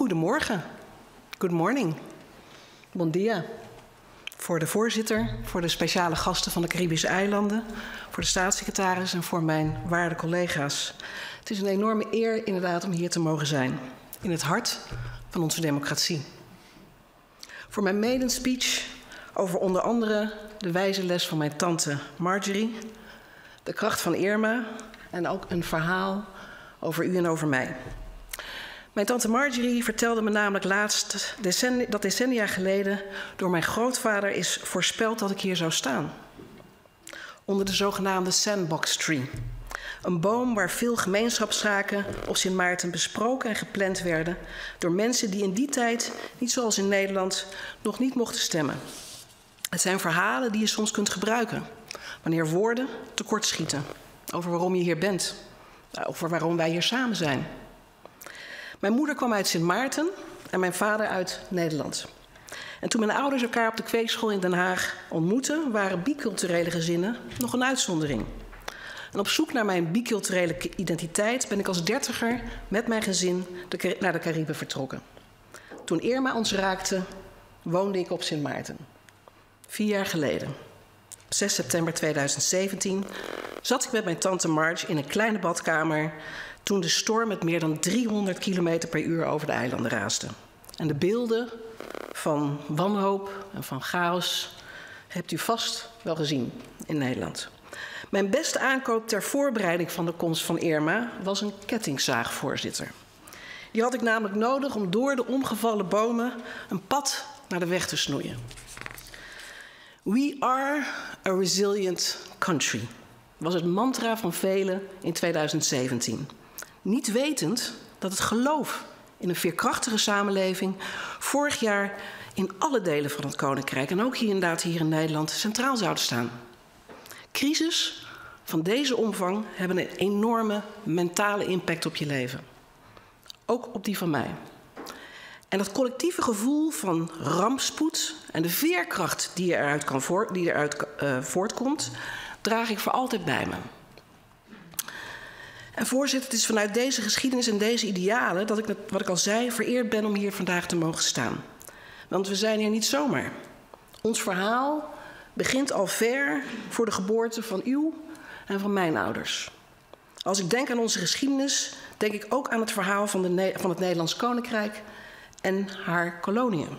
Goedemorgen. Good morning. Bon dia. Voor de voorzitter, voor de speciale gasten van de Caribische eilanden, voor de staatssecretaris en voor mijn waarde collega's. Het is een enorme eer inderdaad om hier te mogen zijn. In het hart van onze democratie. Voor mijn maiden speech over onder andere de wijze les van mijn tante Marjorie, de kracht van Irma en ook een verhaal over u en over mij. Mijn tante Marjorie vertelde me namelijk laatst dat decennia geleden door mijn grootvader is voorspeld dat ik hier zou staan. Onder de zogenaamde sandbox tree. Een boom waar veel gemeenschapszaken op Sint Maarten besproken en gepland werden door mensen die in die tijd, niet zoals in Nederland, nog niet mochten stemmen. Het zijn verhalen die je soms kunt gebruiken wanneer woorden tekortschieten over waarom je hier bent, over waarom wij hier samen zijn. Mijn moeder kwam uit Sint Maarten en mijn vader uit Nederland. En toen mijn ouders elkaar op de kweekschool in Den Haag ontmoetten, waren biculturele gezinnen nog een uitzondering. En op zoek naar mijn biculturele identiteit ben ik als 30er met mijn gezin naar de Caribe vertrokken. Toen Irma ons raakte, woonde ik op Sint Maarten. 4 jaar geleden, op 6 september 2017, zat ik met mijn tante Marge in een kleine badkamer toen de storm met meer dan 300 km per uur over de eilanden raasde. En de beelden van wanhoop en van chaos hebt u vast wel gezien in Nederland. Mijn beste aankoop ter voorbereiding van de komst van Irma was een kettingzaag, voorzitter. Die had ik namelijk nodig om door de omgevallen bomen een pad naar de weg te snoeien. We are a resilient country, was het mantra van velen in 2017. Niet wetend dat het geloof in een veerkrachtige samenleving vorig jaar in alle delen van het Koninkrijk en ook hier inderdaad hier in Nederland centraal zou staan. Crisis van deze omvang hebben een enorme mentale impact op je leven. Ook op die van mij. En dat collectieve gevoel van rampspoed en de veerkracht die eruit voortkomt, draag ik voor altijd bij me. En voorzitter, het is vanuit deze geschiedenis en deze idealen dat ik, wat ik al zei, vereerd ben om hier vandaag te mogen staan. Want we zijn hier niet zomaar. Ons verhaal begint al ver voor de geboorte van uw en van mijn ouders. Als ik denk aan onze geschiedenis, denk ik ook aan het verhaal van het Nederlands Koninkrijk en haar koloniën.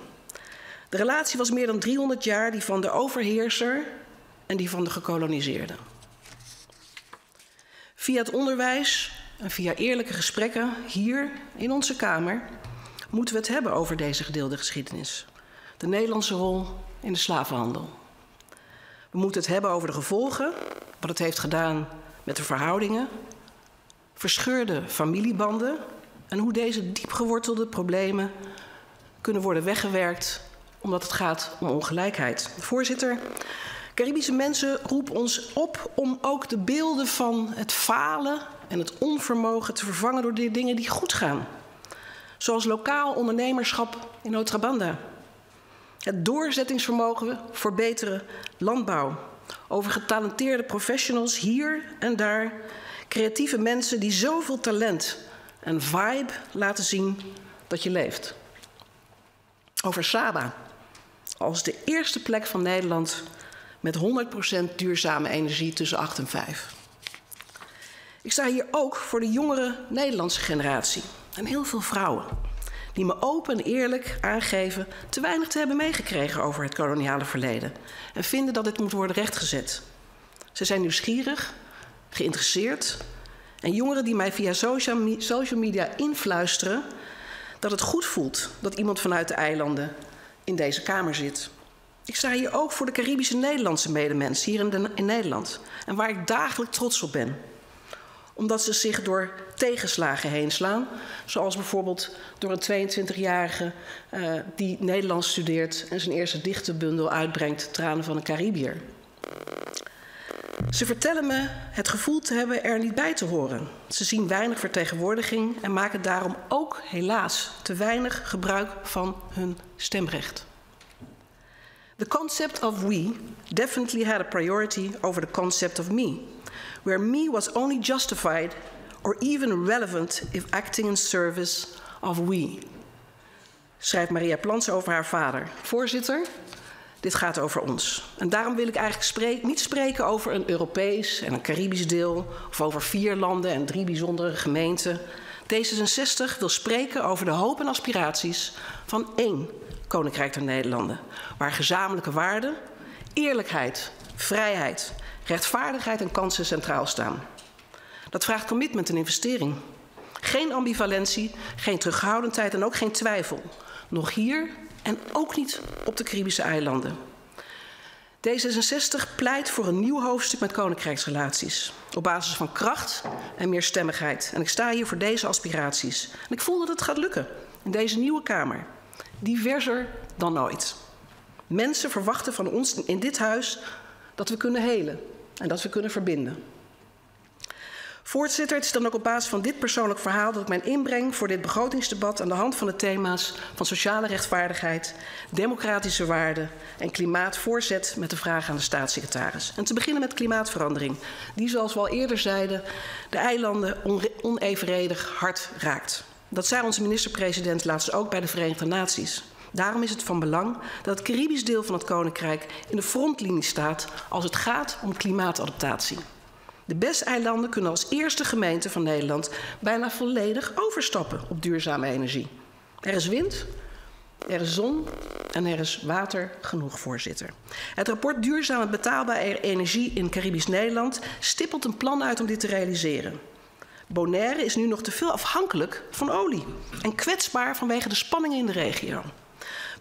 De relatie was meer dan 300 jaar die van de overheerser en die van de gekoloniseerden. Via het onderwijs en via eerlijke gesprekken hier in onze Kamer moeten we het hebben over deze gedeelde geschiedenis. De Nederlandse rol in de slavenhandel. We moeten het hebben over de gevolgen, wat het heeft gedaan met de verhoudingen, verscheurde familiebanden en hoe deze diepgewortelde problemen kunnen worden weggewerkt omdat het gaat om ongelijkheid. Voorzitter, Caribische mensen roepen ons op om ook de beelden van het falen en het onvermogen te vervangen door de dingen die goed gaan. Zoals lokaal ondernemerschap in Otrabanda. Het doorzettingsvermogen voor betere landbouw. Over getalenteerde professionals hier en daar. Creatieve mensen die zoveel talent en vibe laten zien dat je leeft. Over Saba. Als de eerste plek van Nederland met 100% duurzame energie tussen 8 en 5. Ik sta hier ook voor de jongere Nederlandse generatie. En heel veel vrouwen. Die me open en eerlijk aangeven te weinig te hebben meegekregen over het koloniale verleden. En vinden dat dit moet worden rechtgezet. Ze zijn nieuwsgierig, geïnteresseerd. En jongeren die mij via social media influisteren dat het goed voelt dat iemand vanuit de eilanden in deze Kamer zit. Ik sta hier ook voor de Caribische Nederlandse medemensen hier in Nederland. En waar ik dagelijks trots op ben. Omdat ze zich door tegenslagen heen slaan. Zoals bijvoorbeeld door een 22-jarige die Nederlands studeert en zijn eerste dichtenbundel uitbrengt, Tranen van een Caribiër. Ze vertellen me het gevoel te hebben er niet bij te horen. Ze zien weinig vertegenwoordiging en maken daarom ook helaas te weinig gebruik van hun stemrecht. The concept of we definitely had a priority over the concept of me, where me was only justified or even relevant if acting in service of we. schrijft Maria Planser over haar vader. Voorzitter, dit gaat over ons. En daarom wil ik eigenlijk niet spreken over een Europees en een Caribisch deel, of over 4 landen en 3 bijzondere gemeenten. D66 wil spreken over de hoop en aspiraties van 1 Koninkrijk der Nederlanden, waar gezamenlijke waarden, eerlijkheid, vrijheid, rechtvaardigheid en kansen centraal staan. Dat vraagt commitment en investering. Geen ambivalentie, geen terughoudendheid en ook geen twijfel. Nog hier en ook niet op de Caribische eilanden. D66 pleit voor een nieuw hoofdstuk met koninkrijksrelaties. Op basis van kracht en meerstemmigheid. En ik sta hier voor deze aspiraties. En ik voel dat het gaat lukken in deze nieuwe Kamer. Diverser dan ooit. Mensen verwachten van ons in dit huis dat we kunnen helen en dat we kunnen verbinden. Voorzitter, het is dan ook op basis van dit persoonlijk verhaal dat ik mijn inbreng voor dit begrotingsdebat aan de hand van de thema's van sociale rechtvaardigheid, democratische waarden en klimaat voorzet met de vraag aan de staatssecretaris. En te beginnen met klimaatverandering, die zoals we al eerder zeiden de eilanden onevenredig hard raakt. Dat zei onze minister-president laatst ook bij de Verenigde Naties. Daarom is het van belang dat het Caribisch deel van het Koninkrijk in de frontlinie staat als het gaat om klimaatadaptatie. De BES-eilanden kunnen als eerste gemeente van Nederland bijna volledig overstappen op duurzame energie. Er is wind, er is zon en er is water genoeg, voorzitter. Het rapport Duurzaam en betaalbare energie in Caribisch Nederland stippelt een plan uit om dit te realiseren. Bonaire is nu nog te veel afhankelijk van olie en kwetsbaar vanwege de spanningen in de regio.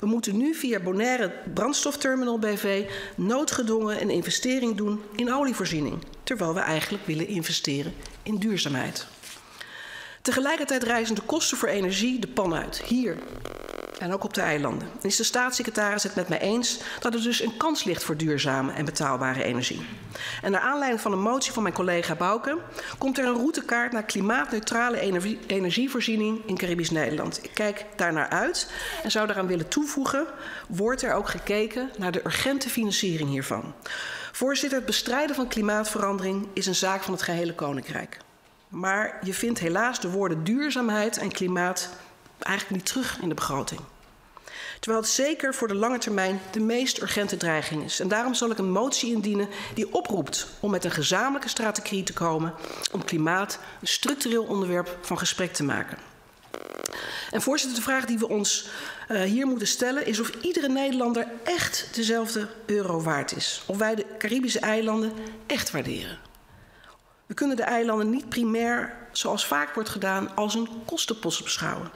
We moeten nu via Bonaire Brandstofterminal BV noodgedwongen een investering doen in olievoorziening, terwijl we eigenlijk willen investeren in duurzaamheid. Tegelijkertijd rijzen de kosten voor energie de pan uit, hier en ook op de eilanden. En is de staatssecretaris het met mij eens dat er dus een kans ligt voor duurzame en betaalbare energie? En naar aanleiding van een motie van mijn collega Bouke komt er een routekaart naar klimaatneutrale energievoorziening in Caribisch Nederland. Ik kijk daarnaar uit en zou daaraan willen toevoegen, wordt er ook gekeken naar de urgente financiering hiervan. Voorzitter, het bestrijden van klimaatverandering is een zaak van het gehele Koninkrijk. Maar je vindt helaas de woorden duurzaamheid en klimaat eigenlijk niet terug in de begroting. Terwijl het zeker voor de lange termijn de meest urgente dreiging is. En daarom zal ik een motie indienen die oproept om met een gezamenlijke strategie te komen om klimaat een structureel onderwerp van gesprek te maken. En voorzitter, de vraag die we ons hier moeten stellen is of iedere Nederlander echt dezelfde euro waard is. Of wij de Caribische eilanden echt waarderen. We kunnen de eilanden niet primair, zoals vaak wordt gedaan, als een kostenpost beschouwen.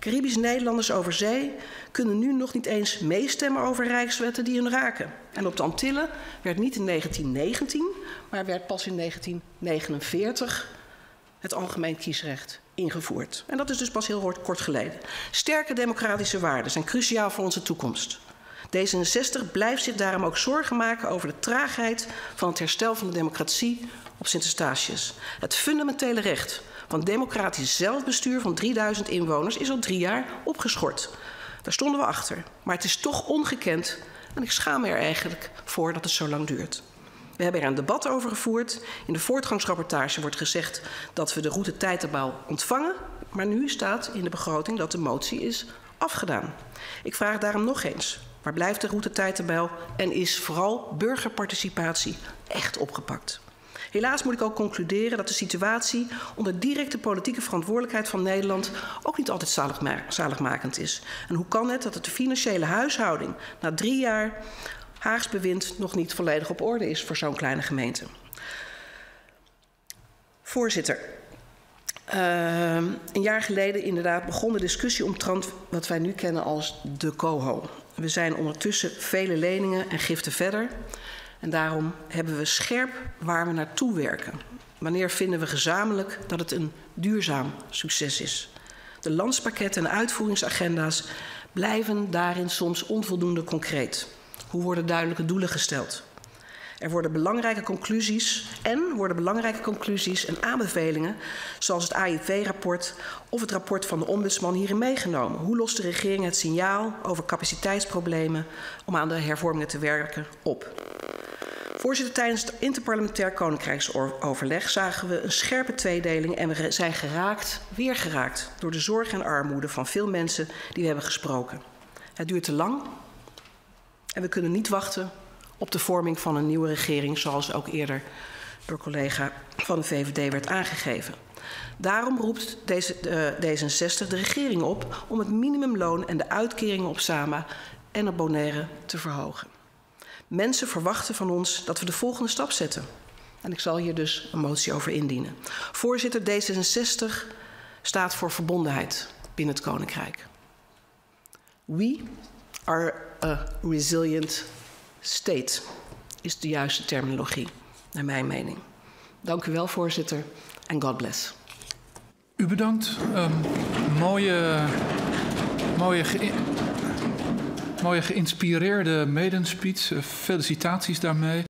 Caribische Nederlanders over zee kunnen nu nog niet eens meestemmen over rijkswetten die hun raken. En op de Antillen werd niet in 1919, maar werd pas in 1949 het algemeen kiesrecht ingevoerd. En dat is dus pas heel kort geleden. Sterke democratische waarden zijn cruciaal voor onze toekomst. D66 blijft zich daarom ook zorgen maken over de traagheid van het herstel van de democratie op Sint-Eustatius. Het fundamentele recht van democratisch zelfbestuur van 3000 inwoners is al 3 jaar opgeschort. Daar stonden we achter. Maar het is toch ongekend en ik schaam me er eigenlijk voor dat het zo lang duurt. We hebben er een debat over gevoerd. In de voortgangsrapportage wordt gezegd dat we de route tijdtabel ontvangen. Maar nu staat in de begroting dat de motie is afgedaan. Ik vraag daarom nog eens. Maar blijft de route tijdtabel en is vooral burgerparticipatie echt opgepakt? Helaas moet ik ook concluderen dat de situatie onder directe politieke verantwoordelijkheid van Nederland ook niet altijd zaligmakend is. En hoe kan het dat het de financiële huishouding na 3 jaar Haags bewind nog niet volledig op orde is voor zo'n kleine gemeente? Voorzitter, een jaar geleden inderdaad begon de discussie omtrent wat wij nu kennen als de COHO. We zijn ondertussen vele leningen en giften verder. En daarom hebben we scherp waar we naartoe werken. Wanneer vinden we gezamenlijk dat het een duurzaam succes is? De landspakketten en uitvoeringsagenda's blijven daarin soms onvoldoende concreet. Hoe worden duidelijke doelen gesteld? Er worden belangrijke conclusies en aanbevelingen, zoals het AIV-rapport of het rapport van de ombudsman hierin meegenomen. Hoe lost de regering het signaal over capaciteitsproblemen om aan de hervormingen te werken op? Voorzitter, tijdens het interparlementair koninkrijksoverleg zagen we een scherpe tweedeling en we zijn weer geraakt door de zorg en armoede van veel mensen die we hebben gesproken. Het duurt te lang en we kunnen niet wachten op de vorming van een nieuwe regering, zoals ook eerder door collega van de VVD werd aangegeven. Daarom roept D66 de regering op om het minimumloon en de uitkeringen op SAMA en op Bonaire te verhogen. Mensen verwachten van ons dat we de volgende stap zetten. En ik zal hier dus een motie over indienen. Voorzitter, D66 staat voor verbondenheid binnen het Koninkrijk. We are a resilient state, is de juiste terminologie, naar mijn mening. Dank u wel, voorzitter, en God bless. U bedankt. Mooie geïnspireerde medenspeech. Felicitaties daarmee.